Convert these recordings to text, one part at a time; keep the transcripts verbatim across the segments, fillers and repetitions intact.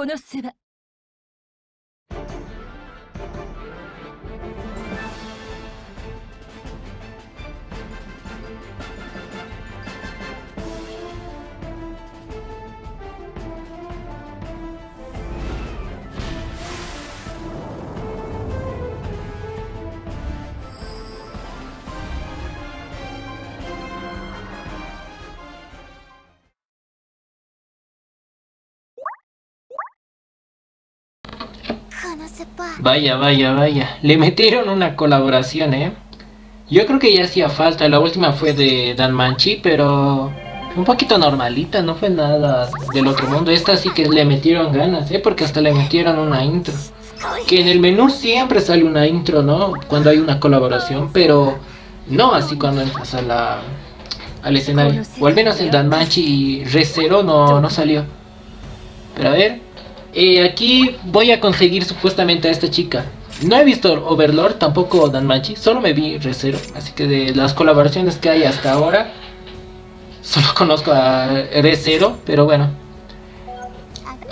Konosuba. Vaya, vaya, vaya. Le metieron una colaboración, ¿eh? Yo creo que ya hacía falta. La última fue de Danmachi, pero un poquito normalita, no fue nada del otro mundo. Esta sí que le metieron ganas, ¿eh? Porque hasta le metieron una intro. Que en el menú siempre sale una intro, ¿no? Cuando hay una colaboración, pero no así cuando entras a la, al escenario. O al menos el Danmachi y ReZero no, no salió. Pero a ver... Eh, aquí voy a conseguir supuestamente a esta chica. No he visto Overlord, tampoco Danmachi, solo me vi ReZero. Así que de las colaboraciones que hay hasta ahora, solo conozco a ReZero, pero bueno.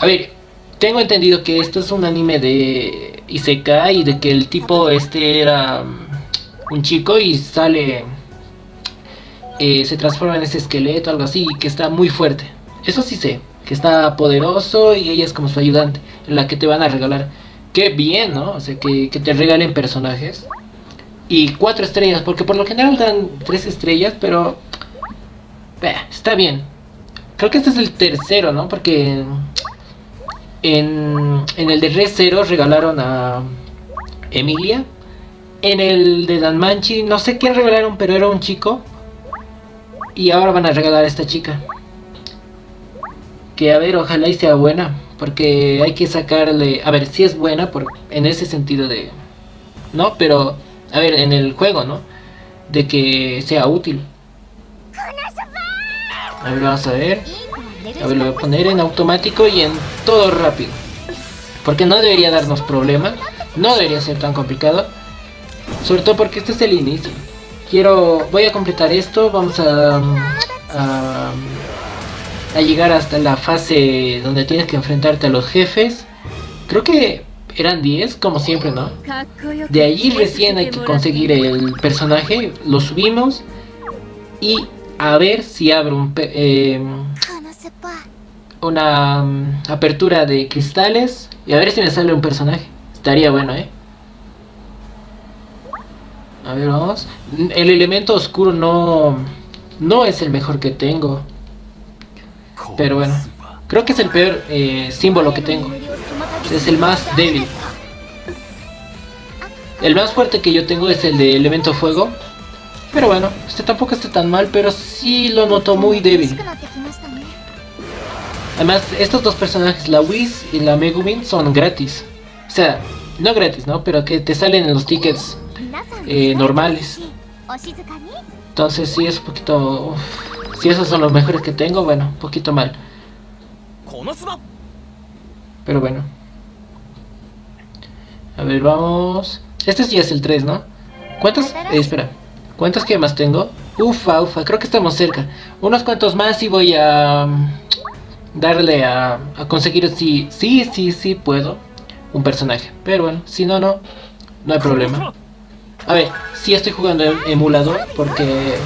A ver, tengo entendido que esto es un anime de Isekai y de que el tipo este era un chico y sale... Eh, se transforma en ese esqueleto, algo así, y que está muy fuerte. Eso sí sé. Que está poderoso y ella es como su ayudante, la que te van a regalar. Qué bien, ¿no? O sea, que, que te regalen personajes. Y cuatro estrellas, porque por lo general dan tres estrellas, pero... Eh, está bien. Creo que este es el tercero, ¿no? Porque en, en el de ReZero regalaron a Emilia. En el de Danmachi, no sé quién regalaron, pero era un chico. Y ahora van a regalar a esta chica. Que a ver, ojalá y sea buena, porque hay que sacarle... A ver, si sí es buena por, en ese sentido de... No, pero... A ver, en el juego, ¿no? De que sea útil. A ver, vamos a ver. A ver, lo voy a poner en automático y en todo rápido. Porque no debería darnos problemas. No debería ser tan complicado. Sobre todo porque este es el inicio. Quiero... Voy a completar esto. Vamos a... a a llegar hasta la fase donde tienes que enfrentarte a los jefes. Creo que eran diez, como siempre, ¿no? De allí recién hay que conseguir el personaje, lo subimos y a ver si abro un eh, una um, apertura de cristales y a ver si me sale un personaje. Estaría bueno, ¿eh? A ver, vamos. El elemento oscuro no, no es el mejor que tengo. Pero bueno, creo que es el peor eh, símbolo que tengo. Es el más débil. El más fuerte que yo tengo es el de elemento fuego. Pero bueno, este tampoco está tan mal, pero sí lo noto muy débil. Además, estos dos personajes, la Whis y la Megumin, son gratis. O sea, no gratis, ¿no? Pero que te salen en los tickets eh, normales. Entonces sí es un poquito... Uf. Si esos son los mejores que tengo, bueno, un poquito mal. Pero bueno. A ver, vamos. Este sí es el tres, ¿no? ¿Cuántas? Eh, espera. ¿Cuántas que más tengo? Ufa, ufa, creo que estamos cerca. Unos cuantos más y voy a... Um, darle a, a conseguir si... Sí, sí, sí puedo. Un personaje. Pero bueno, si no, no. No hay problema. A ver, sí estoy jugando en emulador porque...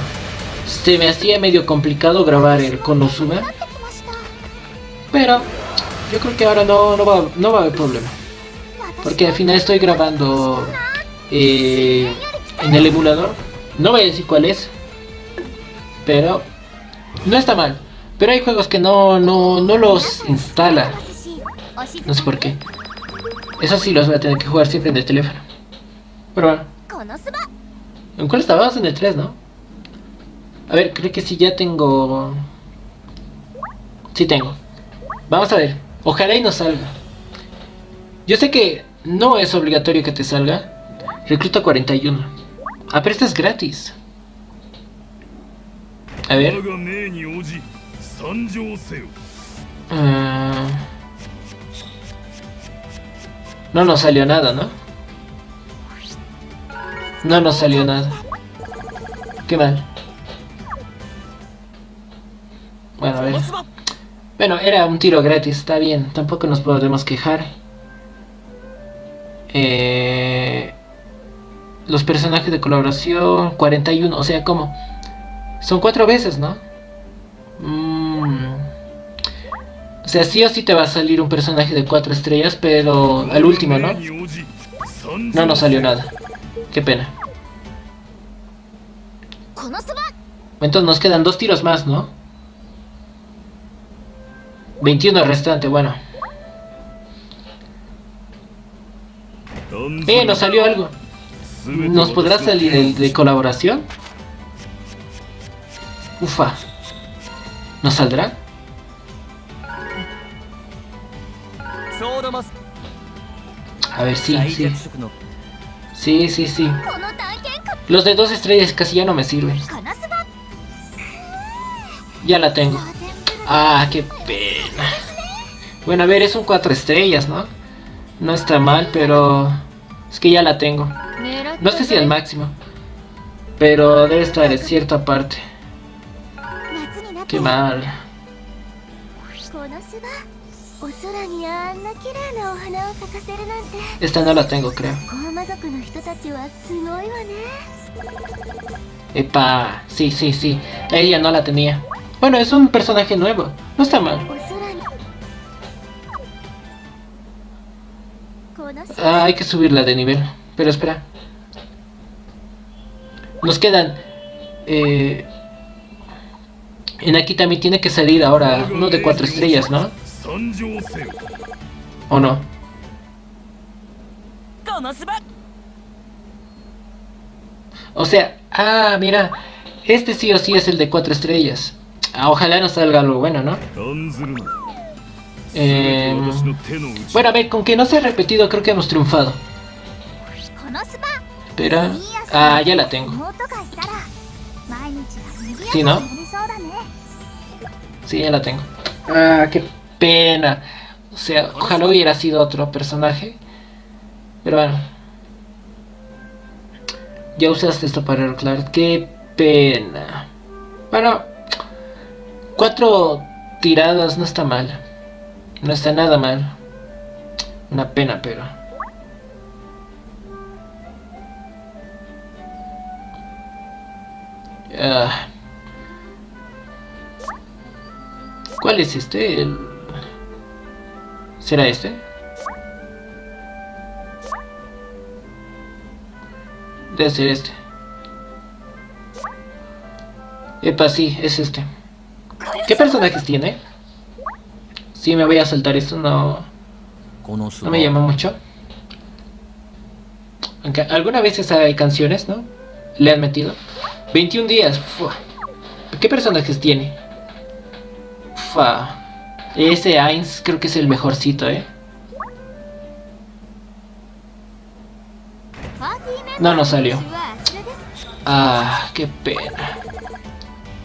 Se me hacía medio complicado grabar el Konosuba. Pero yo creo que ahora no, no, va, no va a haber problema. Porque al final estoy grabando eh, en el emulador. No voy a decir cuál es. Pero no está mal. Pero hay juegos que no, no, no los instala. No sé por qué. Eso sí los voy a tener que jugar siempre en el teléfono. Pero bueno. ¿En cuál estabas? En el tres, ¿no? A ver, creo que sí ya tengo... Sí tengo. Vamos a ver. Ojalá y no salga. Yo sé que no es obligatorio que te salga. Recluta cuarenta y uno. Ah, pero este es gratis. A ver. Uh... No nos salió nada, ¿no? No nos salió nada. Qué mal. Bueno, a ver. Bueno, era un tiro gratis, está bien. Tampoco nos podremos quejar. Eh, los personajes de colaboración... cuarenta y uno, o sea, ¿cómo? Son cuatro veces, ¿no? Mm. O sea, sí o sí te va a salir un personaje de cuatro estrellas, pero al último, ¿no? No nos salió nada. Qué pena. Entonces nos quedan dos tiros más, ¿no? veintiuno restante, bueno. Eh, nos salió algo. ¿Nos podrá salir el de colaboración? Ufa. ¿Nos saldrá? A ver, sí, sí. Sí, sí, sí. Los de dos estrellas casi ya no me sirven. Ya la tengo. Ah, qué pena. Bueno, a ver, es un cuatro estrellas, ¿no? No está mal, pero... es que ya la tengo. No sé si al máximo, pero debe estar en cierta parte. Qué mal. Esta no la tengo, creo. Epa, sí, sí, sí. Ella no la tenía. Bueno, es un personaje nuevo. No está mal. Ah, hay que subirla de nivel. Pero espera. Nos quedan... Eh, en aquí también tiene que salir ahora uno de cuatro estrellas, ¿no? ¿O no? O sea... Ah, mira. Este sí o sí es el de cuatro estrellas. Ah, ojalá nos salga algo bueno, ¿no? Eh, bueno, a ver, con que no se ha repetido, creo que hemos triunfado. Espera. Ah, ya la tengo. ¿Sí, no? Sí, ya la tengo. Ah, qué pena. O sea, ojalá hubiera sido otro personaje. Pero bueno. Ya usaste esto para arreglar. Qué pena. Bueno. Cuatro tiradas no está mal. No está nada mal. Una pena, pero... Ah. ¿Cuál es este? El... ¿Será este? Debe ser este. Epa, sí, es este. ¿Qué personajes tiene? Sí, me voy a saltar esto, no... No me llama mucho. Aunque algunas veces hay canciones, ¿no? Le han metido. veintiún días. Fua. ¿Qué personajes tiene? Fua. Ese Ainz creo que es el mejorcito, ¿eh? No nos salió. Ah, qué pena.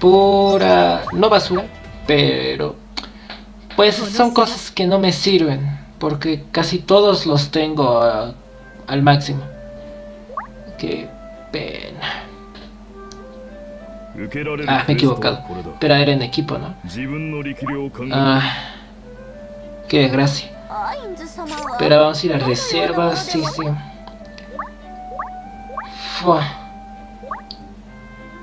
Pura... no basura, pero... pues son cosas que no me sirven, porque casi todos los tengo uh, al máximo. Qué pena. Ah, me he equivocado. Pero era en equipo, ¿no? Ah, qué desgracia. Pero vamos a ir a reservas, sí, sí. Fua.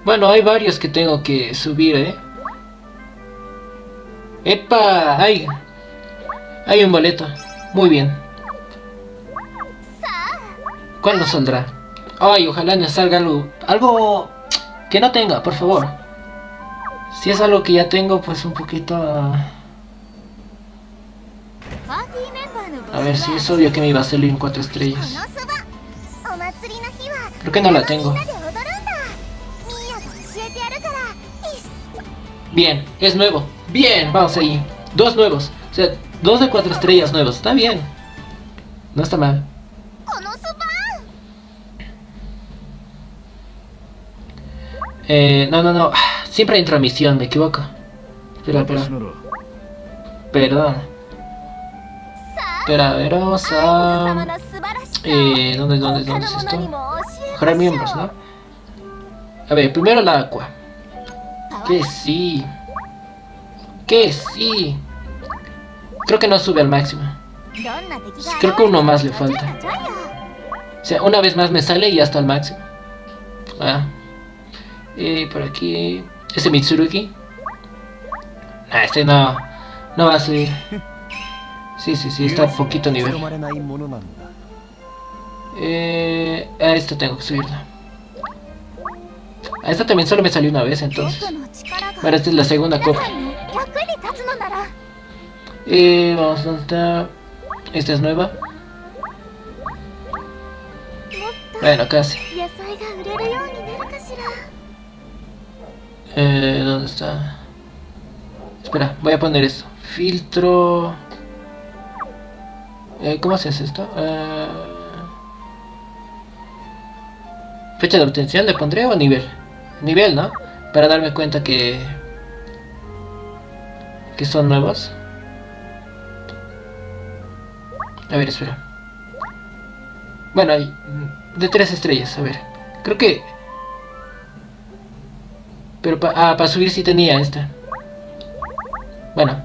Bueno, hay varios que tengo que subir, ¿eh? ¡Epa! ¡Ay! Hay un boleto. Muy bien. ¿Cuál nos saldrá? ¡Ay! Ojalá nos salga algo. Algo que no tenga, por favor. Si es algo que ya tengo, pues un poquito... A ver, si es obvio que me iba a salir en cuatro estrellas. Creo que no la tengo. Bien, es nuevo. Bien, vamos ahí. Dos nuevos. O sea, dos de cuatro estrellas nuevos. Está bien. No está mal. Eh, no, no, no. Siempre hay intromisión, me equivoco. Espera, espera. Perdón. Espera, a ver, vamos a... Eh, ¿dónde, dónde, dónde es esto? Jurar miembros, ¿no? A ver, primero la Aqua. Que sí. Que sí. Creo que no sube al máximo. Creo que uno más le falta. O sea, una vez más me sale y hasta el máximo. Ah. Eh, por aquí... ¿Ese Mitsurugi? Ah, este no... No va a subir. Sí, sí, sí, está a poquito nivel. Eh... A esta tengo que subirla. A esta también solo me salió una vez, entonces. Ahora esta es la segunda copa. Eh... Vamos, ¿dónde está? Esta es nueva. Bueno, casi. Eh, ¿dónde está? Espera, voy a poner esto. Filtro. Eh, ¿Cómo haces esto? Eh... Fecha de obtención le pondré o nivel. Nivel, ¿no? Para darme cuenta que... que son nuevos. A ver, espera. Bueno, de tres estrellas, a ver. Creo que... Pero pa ah, para subir sí tenía esta. Bueno.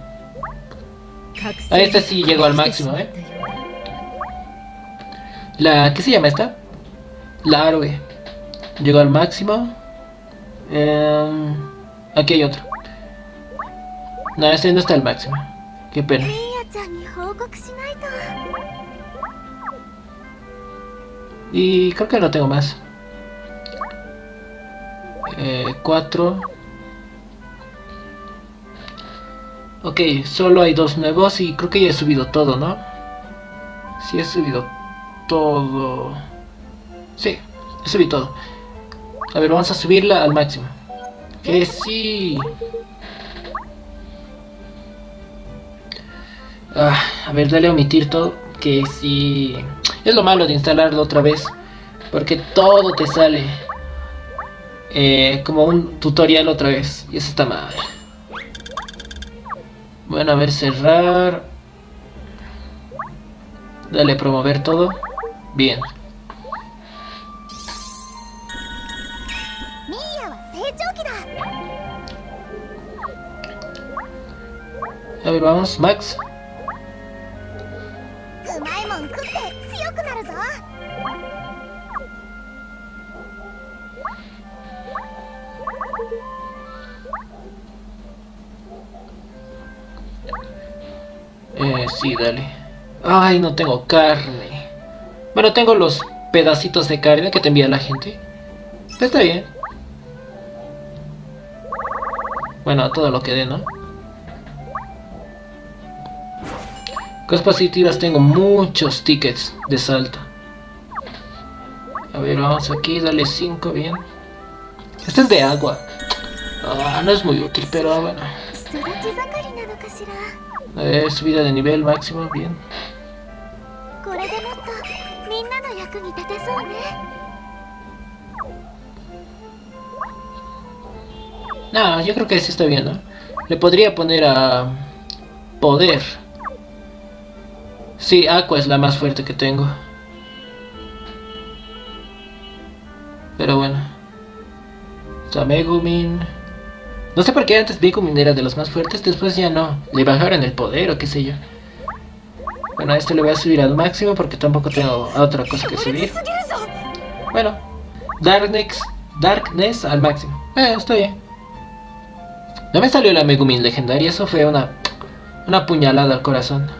A esta sí llegó al máximo, ¿eh? La... ¿Qué se llama esta? La Arwe. Llegó al máximo. Eh, aquí hay otro. No, este no está al máximo. Qué pena. Y creo que no tengo más. Eh, cuatro. Ok, solo hay dos nuevos y creo que ya he subido todo, ¿no? Sí, he subido todo. Sí, he subido todo. A ver, vamos a subirla al máximo. Que sí. Ah, a ver, dale a omitir todo. Que sí. Es lo malo de instalarlo otra vez, porque todo te sale eh, como un tutorial otra vez, y eso está mal. Bueno, a ver, cerrar. Dale, promover todo. Bien. A ver, vamos, Max. Eh, sí, dale. Ay, no tengo carne. Bueno, tengo los pedacitos de carne que te envía la gente. Está bien. Bueno, todo lo que dé, ¿no? Cosas positivas, tengo muchos tickets de salto. A ver, vamos aquí, dale cinco, bien. Este es de agua. Ah, no es muy útil, pero bueno. A ver, subida de nivel máximo, bien. No, yo creo que sí está bien, ¿no? Le podría poner a... poder. Sí, Aqua es la más fuerte que tengo. Pero bueno. Está Megumin. No sé por qué antes Megumin era de los más fuertes, después ya no. Le bajaron el poder o qué sé yo. Bueno, a este le voy a subir al máximo porque tampoco tengo otra cosa que subir. Bueno, Darkness, Darkness al máximo. Eh, está bien. No me salió la Megumin legendaria, eso fue una... una puñalada al corazón.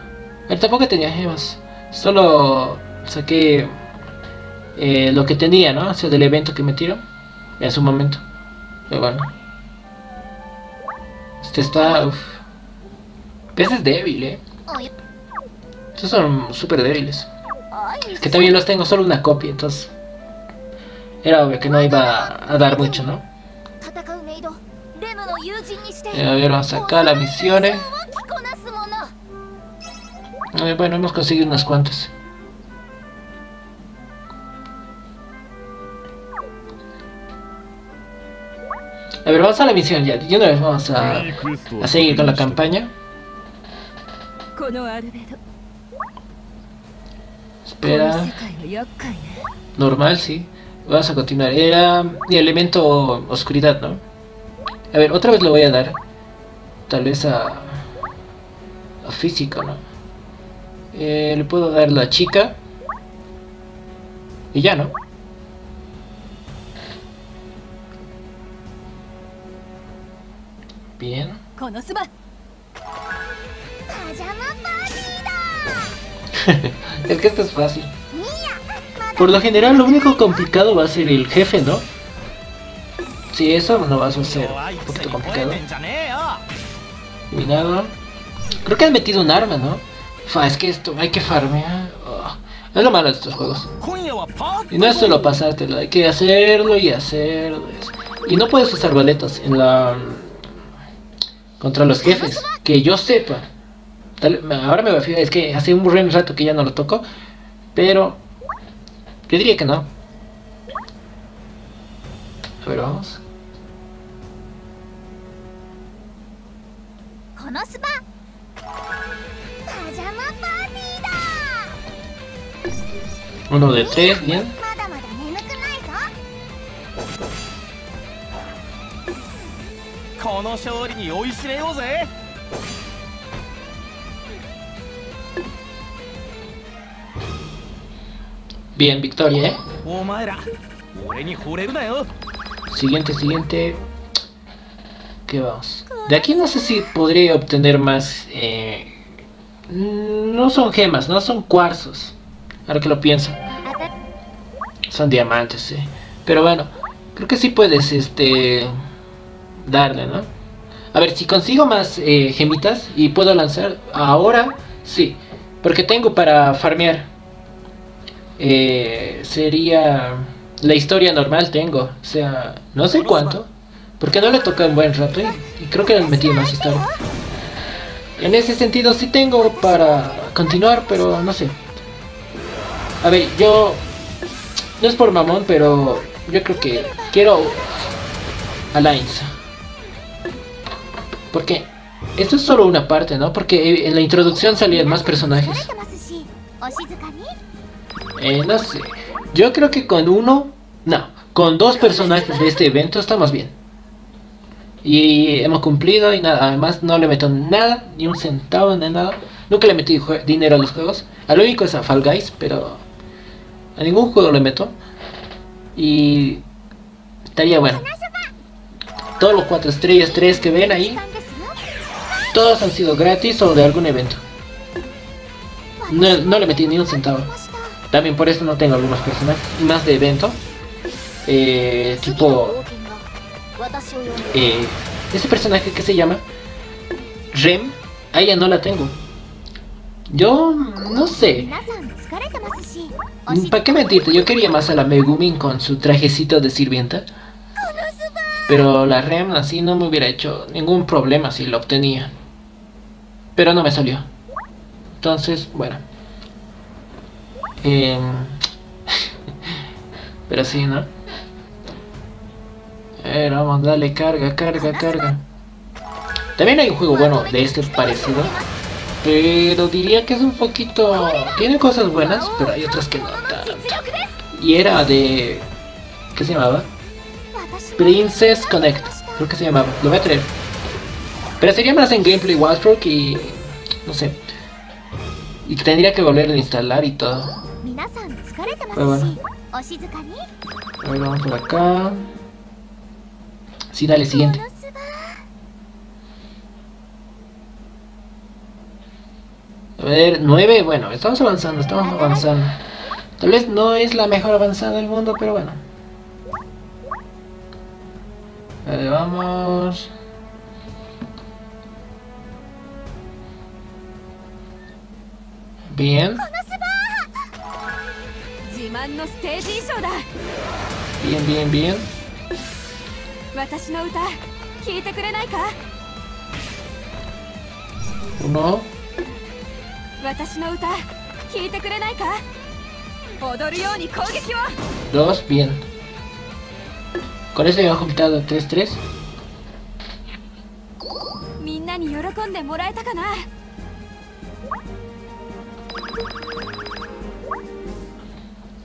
Pero tampoco tenía gemas. Solo saqué eh, lo que tenía, ¿no? O sea, del evento que me tiró en su momento. Pero bueno. Este está... Uf. Este es débil, ¿eh? Estos son súper débiles. Es que también los tengo solo una copia, entonces... Era obvio que no iba a dar mucho, ¿no? Eh, a ver, vamos acá a las misiones. Eh, bueno, hemos conseguido unas cuantas. A ver, vamos a la misión ya. Y una vez vamos a, a seguir con la campaña. Espera. Normal, sí. Vamos a continuar. Era elemento oscuridad, ¿no? A ver, otra vez lo voy a dar. Tal vez a... físico, ¿no? Eh, le puedo dar la chica. Y ya, ¿no? Bien. Es que esto es fácil. Por lo general, lo único complicado va a ser el jefe, ¿no? Si eso no va a ser un poquito complicado. Y nada. Creo que han metido un arma, ¿no? Fa, es que esto hay que farmear. Oh, es lo malo de estos juegos. Y no es solo pasártelo, hay que hacerlo y hacerlo. Y no puedes usar boletos en la... contra los jefes, que yo sepa. Tal, ahora me refiero, es que hace un buen rato que ya no lo toco, pero yo diría que no. A ver, vamos. Konosuba. Uno de tres, bien. Bien, victoria, ¿eh? Siguiente, siguiente. ¿Qué vamos? De aquí no sé si podré obtener más. Eh... No son gemas, no son cuarzos. Ahora que lo pienso. Son diamantes, sí. Pero bueno, creo que sí puedes, este... darle, ¿no? A ver, si consigo más eh, gemitas y puedo lanzar ahora, sí, porque tengo para farmear. Eh, sería la historia normal, tengo, o sea, no sé cuánto, porque no le toca un buen rato y, y creo que le metí más historia. En ese sentido sí tengo para continuar, pero no sé. A ver, yo no es por mamón, pero yo creo que quiero a la Ainz. Porque esto es solo una parte, ¿no? Porque en la introducción salían más personajes. Eh, no sé. Yo creo que con uno... No, con dos personajes de este evento estamos bien. Y hemos cumplido y nada. Además no le meto nada, ni un centavo, ni nada. Nunca le metí dinero a los juegos. A lo único es a Fall Guys, pero... a ningún juego le meto. Y... estaría bueno. Todos los cuatro estrellas, tres que ven ahí... todos han sido gratis o de algún evento. No, no le metí ni un centavo. También por eso no tengo algunos personajes. Y más de evento. Eh, tipo... Eh, ese personaje que se llama... Rem. A ella no la tengo. Yo... no sé. ¿Para qué mentirte? Yo quería más a la Megumin con su trajecito de sirvienta. Pero la Rem así no me hubiera hecho ningún problema si lo obtenía. Pero no me salió. Entonces, bueno. Eh... Pero sí, ¿no? A ver, vamos, dale, carga, carga, carga. También hay un juego bueno de este parecido. Pero diría que es un poquito... tiene cosas buenas, pero hay otras que no tanto. Y era de... ¿qué se llamaba? Princess Connect, creo que se llamaba, lo voy a traer. Pero sería más en gameplay walkthrough y... no sé. Y tendría que volver a instalar y todo. Pero bueno. Ahora vamos por acá. Sí, dale, siguiente. A ver, nueve, bueno, estamos avanzando, estamos avanzando. Tal vez no es la mejor avanzada del mundo, pero bueno. Vale, vamos. Bien. Bien, bien, bien. Uno. Dos, bien. Con eso ya he completado tres tres.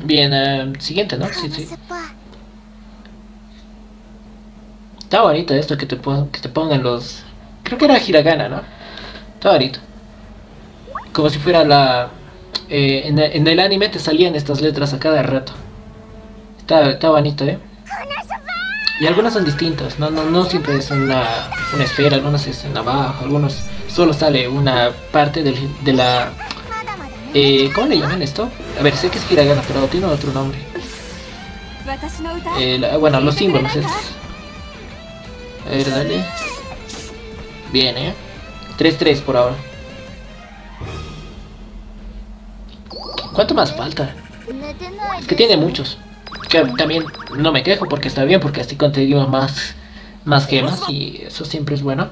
Bien, eh, siguiente, ¿no? Sí, sí. Está bonito esto que te, que te pongan los... creo que era hiragana, ¿no? Está bonito. como si fuera la... Eh, en, en el anime te salían estas letras a cada rato. Está, está bonito, ¿eh? Y algunas son distintas, no, no, no siempre es una, una esfera, algunas es en abajo, algunos solo sale una parte del, de la... Eh, ¿Cómo le llaman esto? A ver, sé que es hiragana, pero tiene otro nombre. Eh, la, bueno, los símbolos es... A ver, dale. Bien, ¿eh? tres tres por ahora. ¿Cuánto más falta? Es que tiene muchos. Que también no me quejo porque está bien, porque así conseguimos más, más gemas y eso siempre es bueno.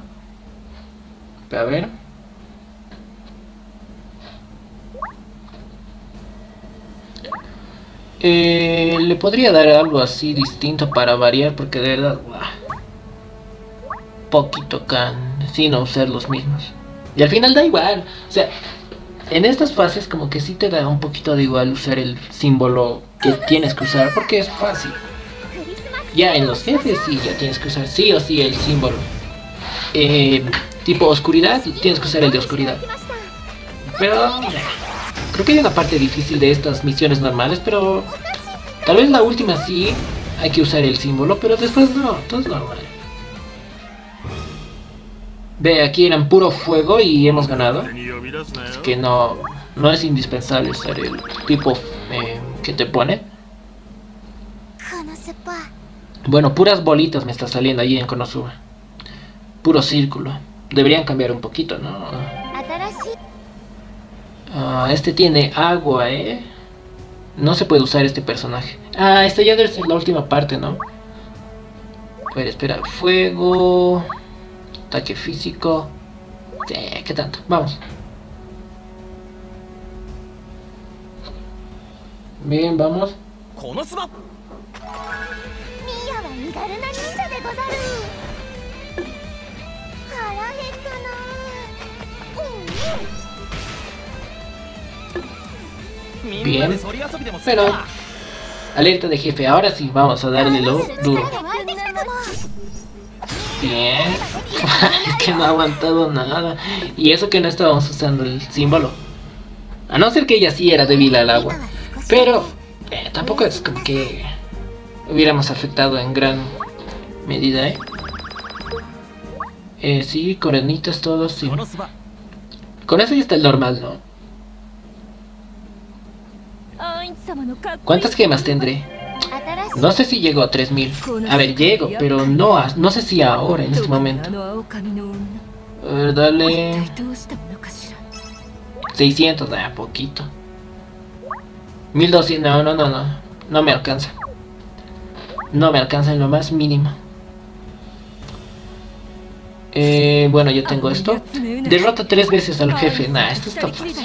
A ver. Eh, le podría dar algo así distinto para variar porque de verdad... Wow, poquito can, sin usar los mismos. Y al final da igual. O sea, en estas fases como que sí te da un poquito de igual usar el símbolo que tienes que usar porque es fácil. Ya en los jefes sí, ya tienes que usar sí o sí el símbolo. Eh, tipo oscuridad, tienes que usar el de oscuridad. Pero... creo que hay una parte difícil de estas misiones normales, pero... tal vez la última sí hay que usar el símbolo, pero después no, todo es normal. Ve, aquí eran puro fuego y hemos ganado. Así que no, no es indispensable usar el tipo eh, que te pone. Bueno, puras bolitas me está saliendo allí en Konosuba. Puro círculo. Deberían cambiar un poquito, ¿no? Ah, este tiene agua, ¿eh? No se puede usar este personaje. Ah, esta ya es la última parte, ¿no? A ver, espera. Fuego. Ataque físico. Eh, ¿Qué tanto? Vamos. Bien, vamos. Bien, pero alerta de jefe, ahora sí vamos a darle lo duro. Bien, es que no ha aguantado nada. Y eso que no estábamos usando el símbolo. A no ser que ella sí era débil al agua. Pero eh, tampoco es como que hubiéramos afectado en gran medida, ¿eh? Eh, sí, coronitas todos, sí. Con eso ya está el normal, ¿no? ¿Cuántas gemas tendré? No sé si llego a tres mil. A ver, llego, pero no, a, no sé si ahora, en este momento. A ver, dale. seiscientos, da ah, poquito. mil doscientos, no, no, no, no. No me alcanza. No me alcanza en lo más mínimo. Eh, bueno, yo tengo esto. Derrota tres veces al jefe. Nah, esto está fácil.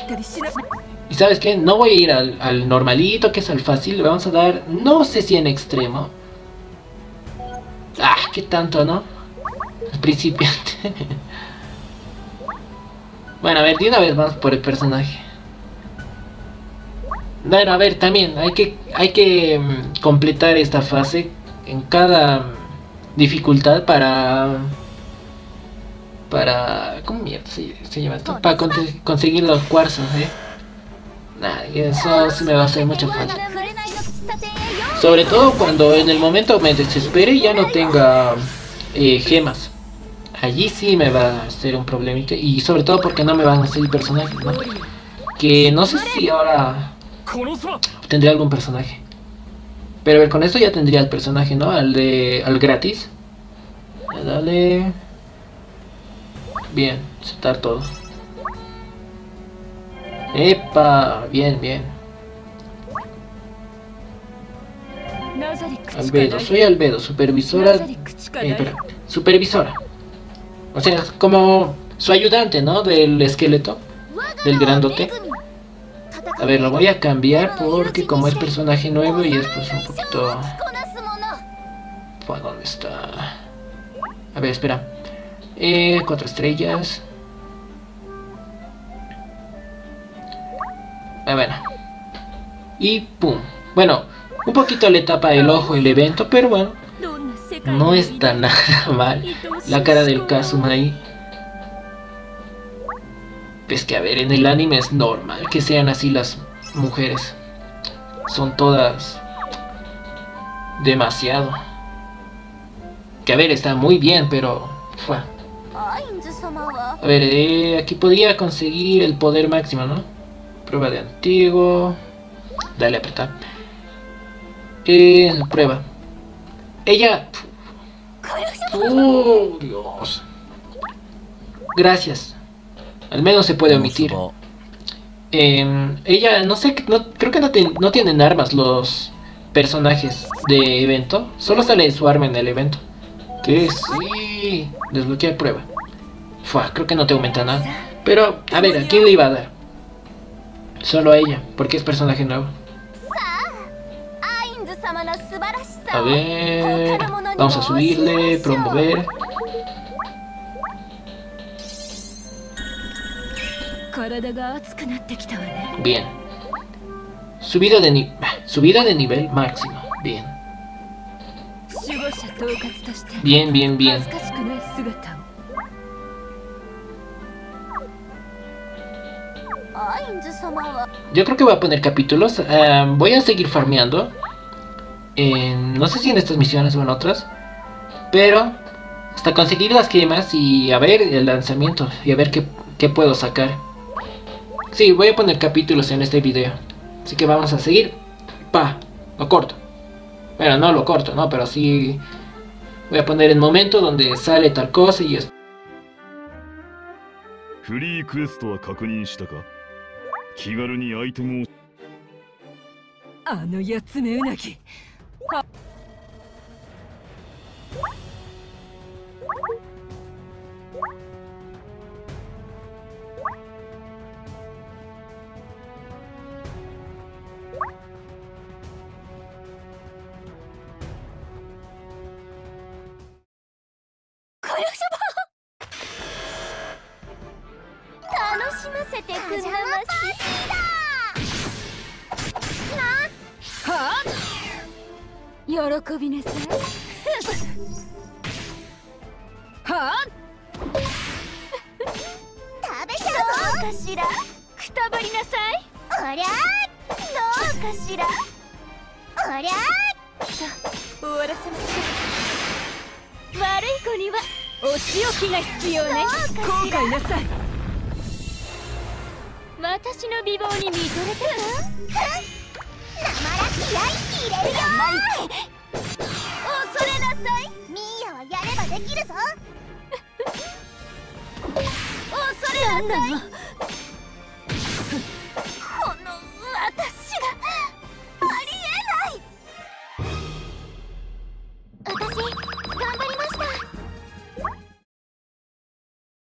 Y sabes qué, no voy a ir al, al normalito, que es al fácil. Le vamos a dar, no sé si en extremo. Ah, qué tanto, ¿no? Al principiante. Bueno, a ver, de una vez vamos por el personaje. Bueno, a ver, también hay que, hay que um, completar esta fase en cada um, dificultad para... Para... ¿Cómo mierda se, se llama esto? Para con conseguir los cuarzos, ¿eh? Nah, eso sí me va a hacer mucha falta. Sobre todo cuando en el momento me desespere y ya no tenga eh, gemas. Allí sí me va a hacer un problemita. Y sobre todo porque no me van a salir personajes, ¿no? Que no sé si ahora tendré algún personaje. Pero a ver, con esto ya tendría el personaje, ¿no? Al de... al gratis. Dale. Bien, aceptar todo. Epa, bien, bien. Albedo, soy Albedo, supervisora. Eh, espera, supervisora. O sea, como su ayudante, ¿no? Del esqueleto, del grandote. A ver, lo voy a cambiar porque como es personaje nuevo y es pues un poquito... ¿Por dónde está? A ver, espera. Eh, cuatro estrellas. Ah, bueno. Y pum. Bueno, un poquito le tapa el ojo el evento, pero bueno, no está nada mal. La cara del Kazuma ahí. Es que a ver, en el anime es normal que sean así las mujeres. Son todas... demasiado. Que a ver, está muy bien, pero... Fua. A ver, eh, aquí podría conseguir el poder máximo, ¿no? Prueba de antiguo... Dale, apretar. Eh, prueba. Ella... ¡Oh, Dios! Gracias. Al menos se puede omitir. Eh, ella, no sé, no, creo que no, te, no tienen armas los personajes de evento. Solo sale su arma en el evento. Que sí. Desbloquea prueba. Fua, creo que no te aumenta nada. Pero, a ver, ¿a quién le iba a dar? Solo a ella, porque es personaje nuevo. A ver... Vamos a subirle, promover... Bien. Subida de ni... Subida de nivel máximo. Bien. Bien, bien, bien. Yo creo que voy a poner capítulos. Uh, voy a seguir farmeando. En, no sé si en estas misiones o en otras. Pero hasta conseguir las gemas y a ver el lanzamiento. Y a ver qué, qué puedo sacar. Sí, voy a poner capítulos en este video. Así que vamos a seguir. Pa, lo corto. Bueno, no lo corto, no, pero sí. Voy a poner el momento donde sale tal cosa y esto. Free quest wa kakunin shita ka? Kigaru ni item o... Ano yatsume unagi.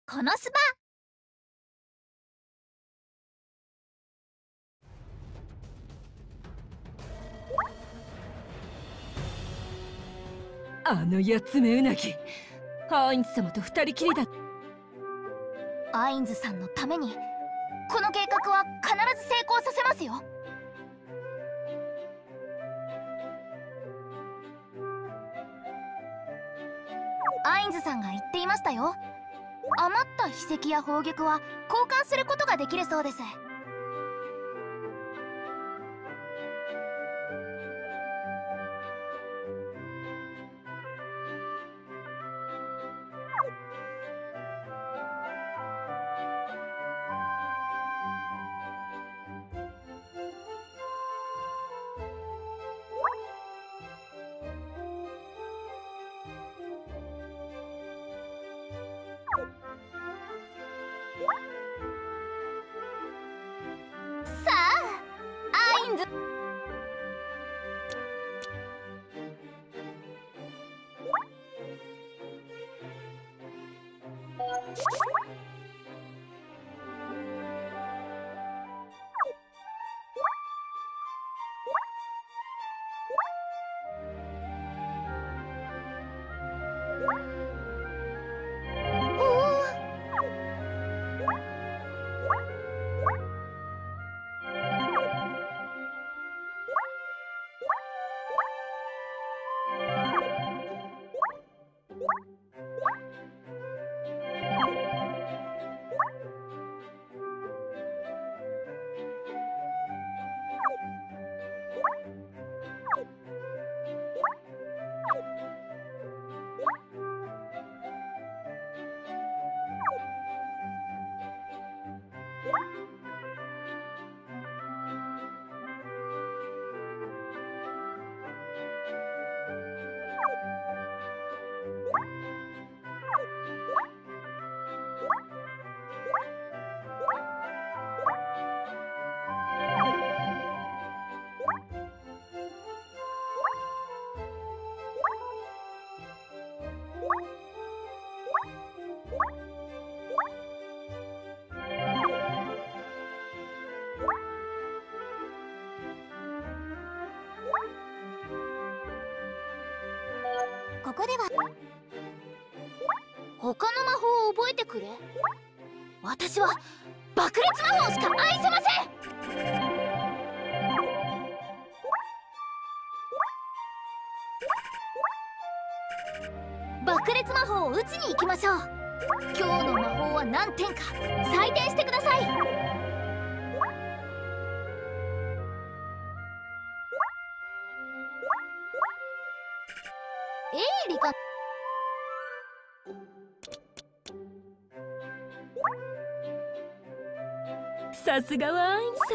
Konosuba. Ano yatsume unagi. Ainz-sama to futarikiri da. Ainz-san no tame ni, kono keikaku wa kanarazu seikou sasemasu yo. Ainz-san ga itte imashita yo. 余った秘跡や宝玉は交換することができるそうです。さすがはアインズ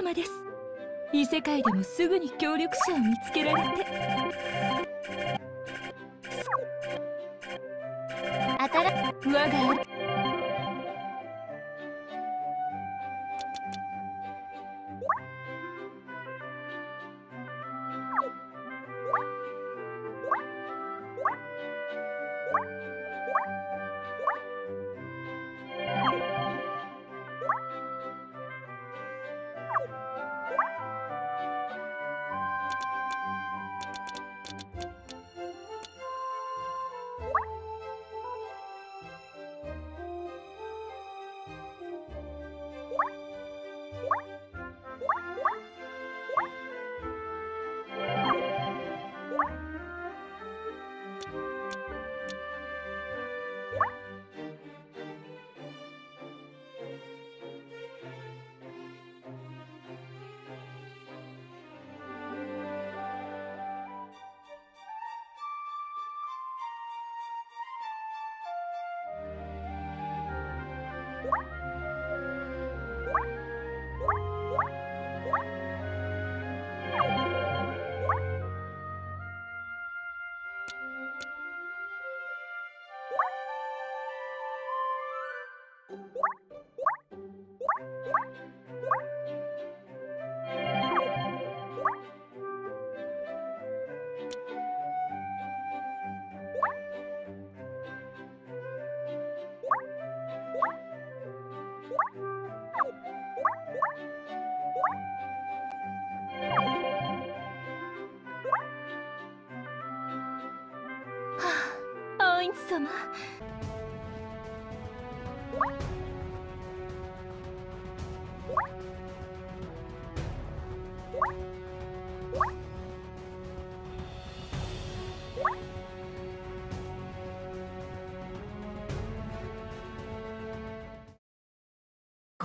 様です。異世界でもすぐに協力者を見つけられて。あたら我が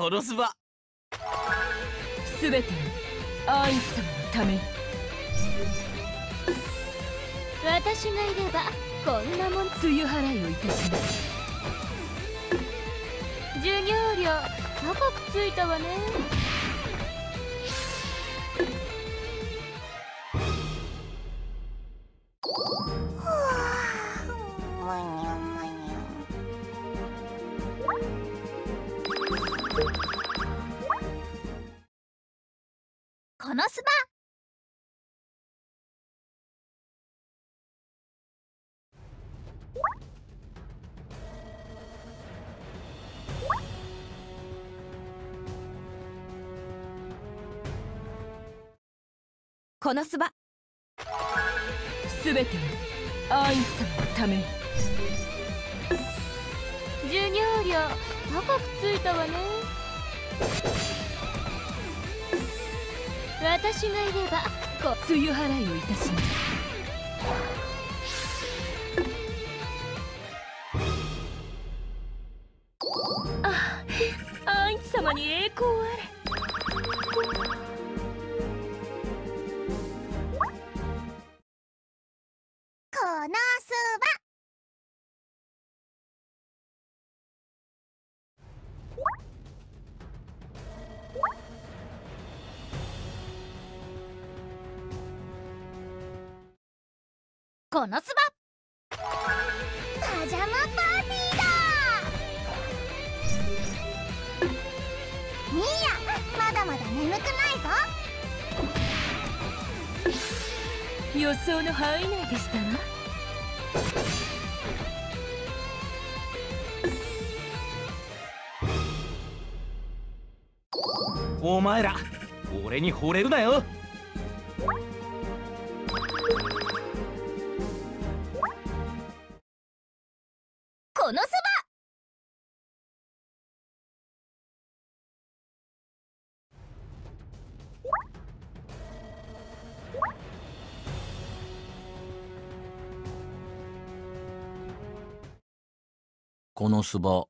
殺すば全てのアインズ様のために私がいればこんなもん梅雨払いをいたします。授業料高くついたわね。Konosuba全てはアインズ様のために授業料高くついたわね。私がいればこ梅雨払いをいたします。ああ、アインズ様に栄光あれ。このすばパジャマパーティーだ。ミーヤ、まだまだ眠くないぞ。予想の範囲内でしたわ。お前ら、俺に惚れるなよ。Konosuba.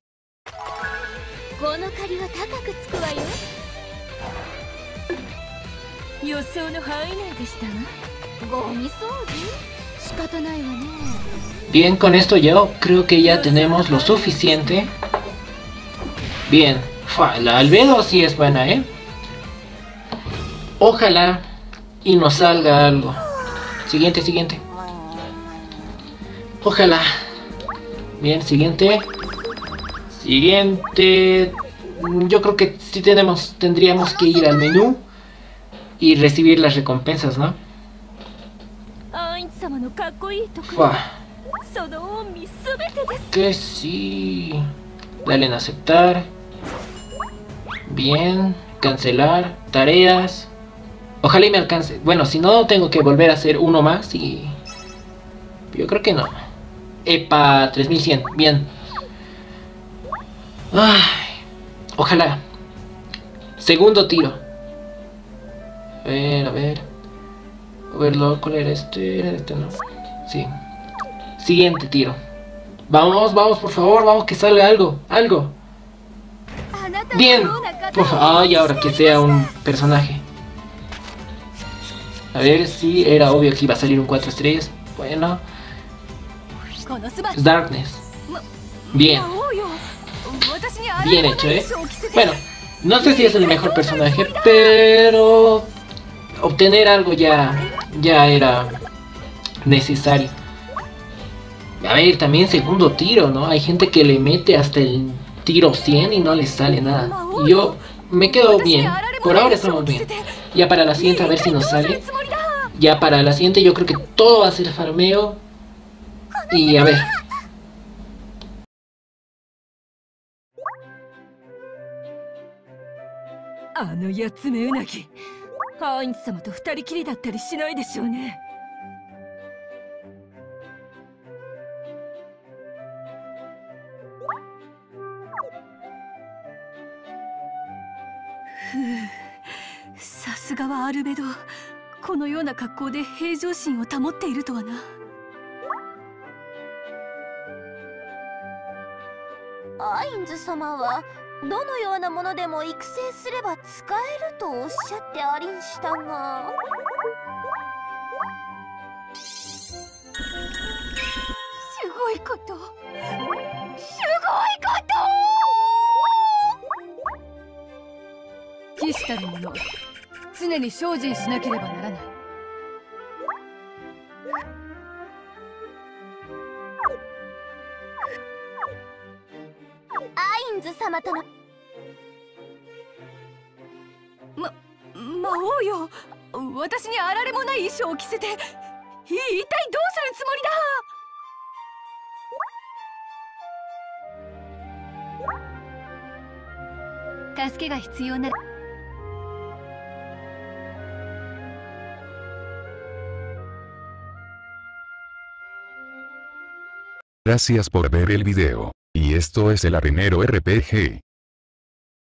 Bien, con esto yo creo que ya tenemos lo suficiente. Bien, la Albedo sí es buena, ¿eh? Ojalá y nos salga algo. Siguiente, siguiente. Ojalá. Bien, siguiente. Siguiente. Yo creo que sí tenemos, tendríamos que ir al menú y recibir las recompensas, ¿no? Fua. Que sí. Dale en aceptar. Bien. Cancelar. Tareas. Ojalá y me alcance. Bueno, si no, tengo que volver a hacer uno más y... yo creo que no. Epa, tres mil cien. Bien. Ay, ojalá. Segundo tiro. A ver, a ver. Overlord, ¿cuál era este? Era este, no. Sí. Siguiente tiro. Vamos, vamos, por favor, vamos, que salga algo. Algo. Bien. Por favor. Ay, ahora que sea un personaje. A ver, si sí, era obvio que iba a salir un cuatro estrellas. Bueno. Darkness. Bien. Bien hecho, ¿eh? Bueno, no sé si es el mejor personaje, pero... obtener algo ya... ya era... necesario. A ver, también segundo tiro, ¿no? Hay gente que le mete hasta el tiro cien y no le sale nada. Yo me quedo bien. Por ahora estamos bien. Ya para la siguiente a ver si nos sale. Ya para la siguiente yo creo que todo va a ser farmeo. Y a ver. Ainz様と二人きりだったりしないでしょうね。 常に精進しなければならない。アインズ様との。ま、魔王よ、私にあられもない衣装を着せて、一体どうするつもりだ。助けが必要なら Gracias por ver el video, y esto es El Arenero R P G.